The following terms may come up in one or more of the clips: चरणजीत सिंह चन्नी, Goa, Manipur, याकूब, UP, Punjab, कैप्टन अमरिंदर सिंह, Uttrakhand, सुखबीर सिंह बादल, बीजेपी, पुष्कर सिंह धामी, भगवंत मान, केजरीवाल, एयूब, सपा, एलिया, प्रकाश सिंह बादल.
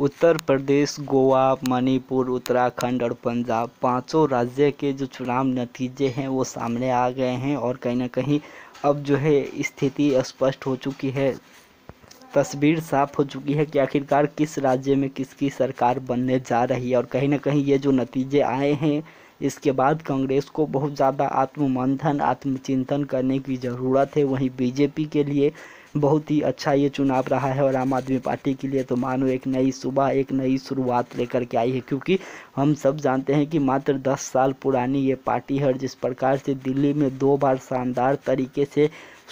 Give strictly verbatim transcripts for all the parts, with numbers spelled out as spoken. उत्तर प्रदेश, गोवा, मणिपुर, उत्तराखंड और पंजाब पांचों राज्य के जो चुनाव नतीजे हैं वो सामने आ गए हैं और कहीं ना कहीं अब जो है स्थिति स्पष्ट हो चुकी है, तस्वीर साफ हो चुकी है कि आखिरकार किस राज्य में किसकी सरकार बनने जा रही है। और कहीं ना कहीं ये जो नतीजे आए हैं इसके बाद कांग्रेस को बहुत ज़्यादा आत्ममंथन, आत्मचिंतन करने की ज़रूरत है। वहीं बीजेपी के लिए बहुत ही अच्छा ये चुनाव रहा है और आम आदमी पार्टी के लिए तो मानो एक नई सुबह, एक नई शुरुआत लेकर के आई है, क्योंकि हम सब जानते हैं कि मात्र दस साल पुरानी ये पार्टी है और जिस प्रकार से दिल्ली में दो बार शानदार तरीके से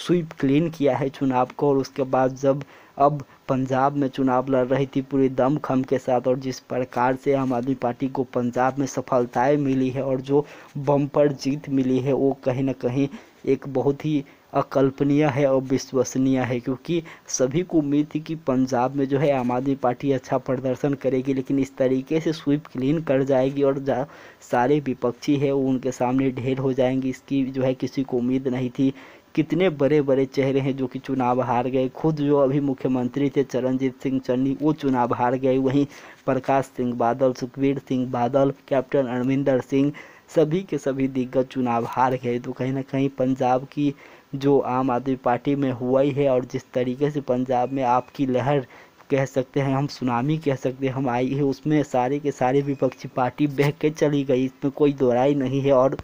स्वीप क्लीन किया है चुनाव को, और उसके बाद जब अब पंजाब में चुनाव लड़ रही थी पूरे दमखम के साथ, और जिस प्रकार से आम आदमी पार्टी को पंजाब में सफलताएं मिली है और जो बम्पर जीत मिली है वो कहीं ना कहीं एक बहुत ही अकल्पनीय है और विश्वसनीय है, क्योंकि सभी को उम्मीद थी कि पंजाब में जो है आम आदमी पार्टी अच्छा प्रदर्शन करेगी, लेकिन इस तरीके से स्वीप क्लीन कर जाएगी और जा सारे विपक्षी है वो उनके सामने ढेर हो जाएंगे, इसकी जो है किसी को उम्मीद नहीं थी। कितने बड़े बड़े चेहरे हैं जो कि चुनाव हार गए, खुद जो अभी मुख्यमंत्री थे चरणजीत सिंह चन्नी वो चुनाव हार गए, वहीं प्रकाश सिंह बादल, सुखबीर सिंह बादल, कैप्टन अमरिंदर सिंह सभी के सभी दिग्गज चुनाव हार गए। तो कहीं ना कहीं पंजाब की जो आम आदमी पार्टी में हुआ ही है और जिस तरीके से पंजाब में आपकी लहर कह सकते हैं, हम सुनामी कह सकते हैं, हम आई है, उसमें सारे के सारे विपक्षी पार्टी बह के चली गई, इसमें कोई दोराई नहीं है। और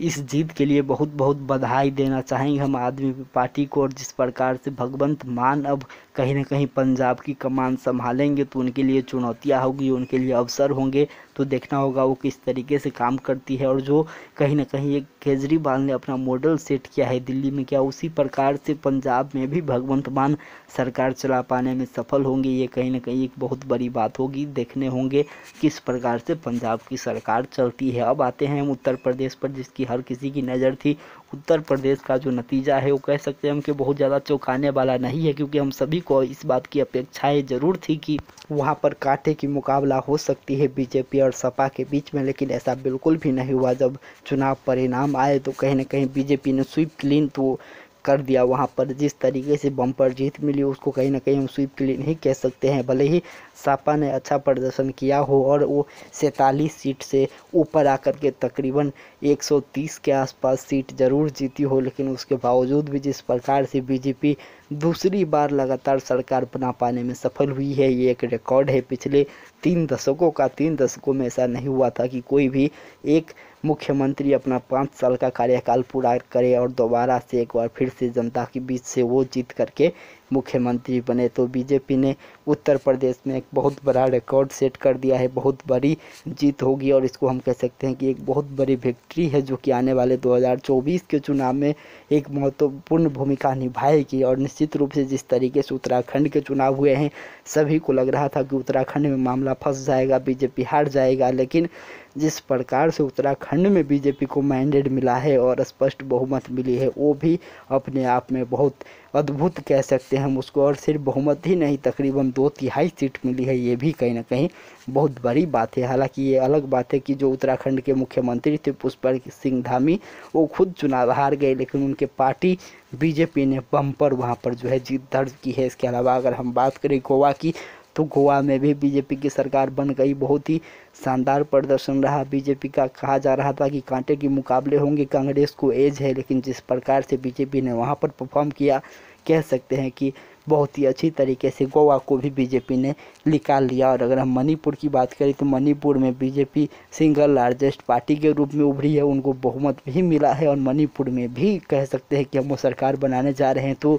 इस जीत के लिए बहुत बहुत बधाई देना चाहेंगे हम आदमी पार्टी को, और जिस प्रकार से भगवंत मान अब कहीं ना कहीं पंजाब की कमान संभालेंगे तो उनके लिए चुनौतियां होगी, उनके लिए अवसर होंगे, तो देखना होगा वो किस तरीके से काम करती है। और जो कहीं ना कहीं एक केजरीवाल ने अपना मॉडल सेट किया है दिल्ली में, क्या उसी प्रकार से पंजाब में भी भगवंत मान सरकार चला पाने में सफल होंगे, ये कहीं ना कहीं एक बहुत बड़ी बात होगी। देखने होंगे किस प्रकार से पंजाब की सरकार चलती है। अब आते हैं हम उत्तर प्रदेश पर, जिसकी हर किसी की नज़र थी। उत्तर प्रदेश का जो नतीजा है वो कह सकते हैं हम कि बहुत ज़्यादा चौंकाने वाला नहीं है, क्योंकि हम सभी को इस बात की अपेक्षाएं जरूर थी कि वहाँ पर कांटे की मुकाबला हो सकती है बीजेपी और सपा के बीच में, लेकिन ऐसा बिल्कुल भी नहीं हुआ। जब चुनाव परिणाम आए तो कहीं ना कहीं बीजेपी ने स्वीप क्लीन तो कर दिया, वहाँ पर जिस तरीके से बम्पर जीत मिली उसको कहीं ना कहीं हम स्वीप क्लीन ही कह सकते हैं। भले ही सपा ने अच्छा प्रदर्शन किया हो और वो सैंतालीस सीट से ऊपर आकर के तकरीबन एक सौ तीस के आसपास सीट ज़रूर जीती हो, लेकिन उसके बावजूद भी जिस प्रकार से बीजेपी दूसरी बार लगातार सरकार बना पाने में सफल हुई है, ये एक रिकॉर्ड है पिछले तीन दशकों का। तीन दशकों में ऐसा नहीं हुआ था कि कोई भी एक मुख्यमंत्री अपना पाँच साल का कार्यकाल पूरा करे और दोबारा से एक बार फिर से जनता के बीच से वो जीत करके मुख्यमंत्री बने। तो बीजेपी ने उत्तर प्रदेश में एक बहुत बड़ा रिकॉर्ड सेट कर दिया है, बहुत बड़ी जीत होगी और इसको हम कह सकते हैं कि एक बहुत बड़ी विक्ट्री है, जो कि आने वाले दो हज़ार चौबीस के चुनाव में एक महत्वपूर्ण भूमिका निभाएगी। और निश्चित रूप से जिस तरीके से उत्तराखंड के चुनाव हुए हैं, सभी को लग रहा था कि उत्तराखंड में मामला फंस जाएगा, बीजेपी हार जाएगा, लेकिन जिस प्रकार से उत्तराखंड में बीजेपी को मैंडेट मिला है और स्पष्ट बहुमत मिली है, वो भी अपने आप में बहुत अद्भुत कह सकते हैं हम उसको। और सिर्फ बहुमत ही नहीं, तकरीबन दो तिहाई सीट मिली है, ये भी कहीं ना कहीं बहुत बड़ी बात है। हालांकि ये अलग बात है कि जो उत्तराखंड के मुख्यमंत्री थे पुष्कर सिंह धामी, वो खुद चुनाव हार गए, लेकिन उनके पार्टी बीजेपी ने बम्पर वहाँ पर जो है जीत दर्ज की है। इसके अलावा अगर हम बात करें गोवा की, तो गोवा में भी बीजेपी की सरकार बन गई, बहुत ही शानदार प्रदर्शन रहा बीजेपी का। कहा जा रहा था कि कांटे के मुकाबले होंगे, कांग्रेस को एज है, लेकिन जिस प्रकार से बीजेपी ने वहां पर परफॉर्म किया, कह सकते हैं कि बहुत ही अच्छी तरीके से गोवा को भी बीजेपी ने निकाल लिया। और अगर हम मणिपुर की बात करें तो मणिपुर में बीजेपी सिंगल लार्जेस्ट पार्टी के रूप में उभरी है, उनको बहुमत भी मिला है और मणिपुर में भी कह सकते हैं कि हम वो सरकार बनाने जा रहे हैं। तो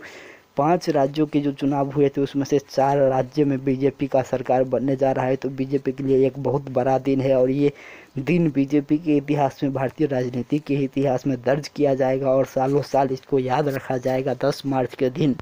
पांच राज्यों के जो चुनाव हुए थे उसमें से चार राज्य में बीजेपी का सरकार बनने जा रहा है, तो बीजेपी के लिए एक बहुत बड़ा दिन है और ये दिन बीजेपी के इतिहास में, भारतीय राजनीति के इतिहास में दर्ज किया जाएगा और सालों साल इसको याद रखा जाएगा दस मार्च के दिन,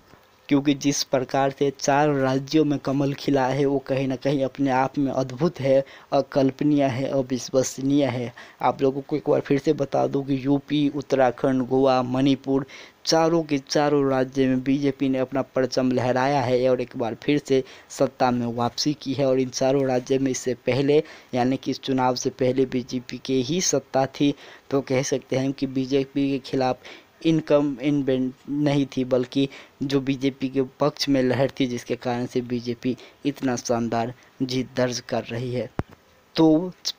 क्योंकि जिस प्रकार से चार राज्यों में कमल खिला है वो कहीं ना कहीं अपने आप में अद्भुत है, अकल्पनीय है, अविश्वसनीय है। आप लोगों को एक बार फिर से बता दूं कि यूपी, उत्तराखंड, गोवा, मणिपुर, चारों के चारों राज्य में बीजेपी ने अपना परचम लहराया है और एक बार फिर से सत्ता में वापसी की है। और इन चारों राज्य में इससे पहले यानी कि इस चुनाव से पहले बीजेपी के ही सत्ता थी, तो कह सकते हैं कि बीजेपी के खिलाफ इनकम इन नहीं थी, बल्कि जो बीजेपी के पक्ष में लहर थी, जिसके कारण से बीजेपी इतना शानदार जीत दर्ज कर रही है। तो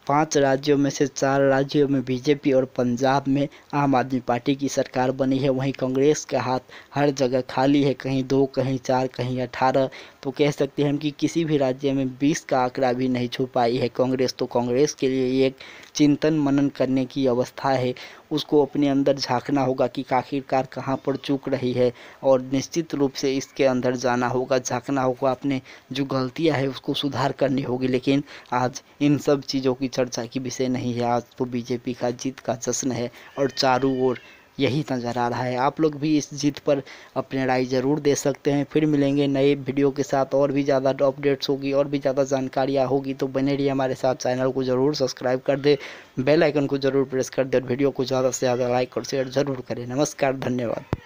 पांच राज्यों में से चार राज्यों में बीजेपी और पंजाब में आम आदमी पार्टी की सरकार बनी है। वहीं कांग्रेस का हाथ हर जगह खाली है, कहीं दो, कहीं चार, कहीं अठारह। तो कह सकते हैं हम कि किसी भी राज्य में बीस का आंकड़ा भी नहीं छू पाई है कांग्रेस। तो कांग्रेस के लिए एक चिंतन मनन करने की अवस्था है, उसको अपने अंदर झांकना होगा कि आखिरकार कहाँ पर चूक रही है, और निश्चित रूप से इसके अंदर जाना होगा, झांकना होगा, अपने जो गलतियाँ है उसको सुधार करनी होगी। लेकिन आज इन सब चीज़ों की चर्चा की विषय नहीं है। आज तो बीजेपी का जीत का जश्न है और चारों ओर यही नज़र आ रहा है। आप लोग भी इस जीत पर अपनी राय ज़रूर दे सकते हैं। फिर मिलेंगे नए वीडियो के साथ, और भी ज़्यादा अपडेट्स होगी, और भी ज़्यादा जानकारियाँ होगी। तो बने रहिए हमारे साथ, चैनल को ज़रूर सब्सक्राइब कर दे, बेल आइकन को ज़रूर प्रेस कर दे, और वीडियो को ज़्यादा से ज़्यादा लाइक और शेयर ज़रूर करें। नमस्कार, धन्यवाद।